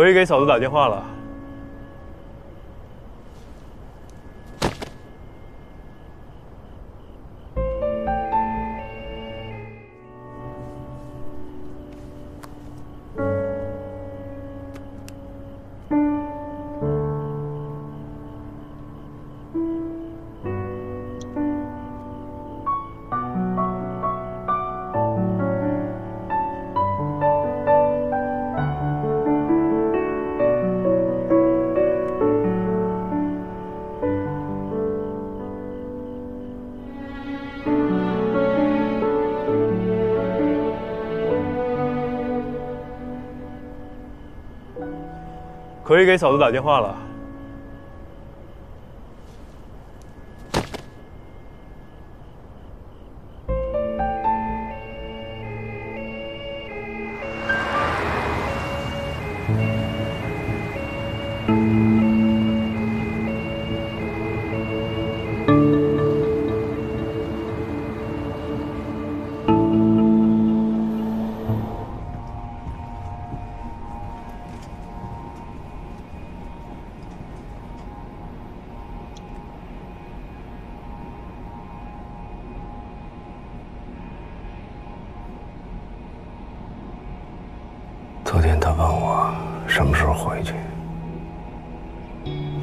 可以给嫂子打电话了。可以给嫂子打电话了。昨天他问我什么时候回去，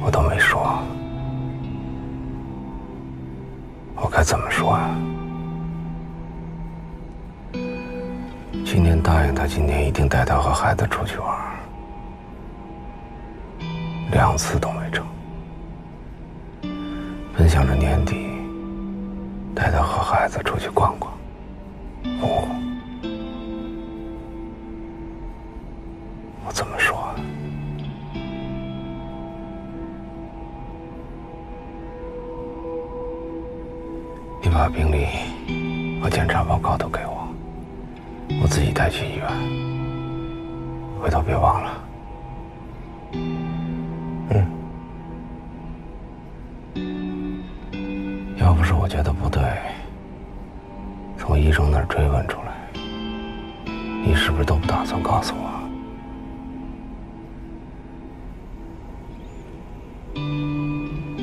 我都没说，我该怎么说呀？今天答应他，今天一定带他和孩子出去玩，2次都没成。本想着年底带他和孩子出去逛逛，哦。 我怎么说啊？你把病历和检查报告都给我，我自己带去医院。回头别忘了。要不是我觉得不对，从医生那儿追问出来，你是不是都不打算告诉我？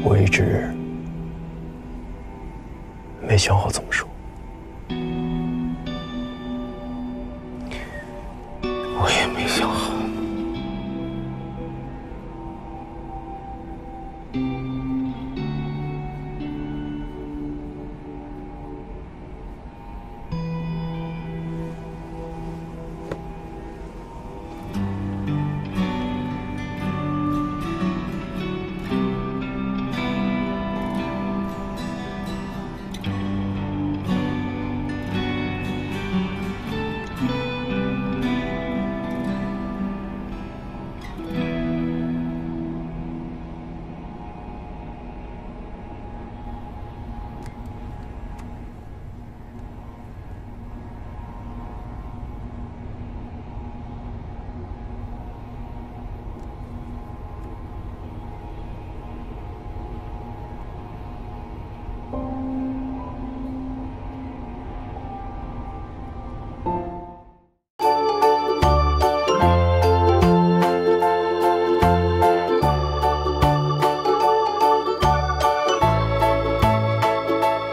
我一直没想好怎么说。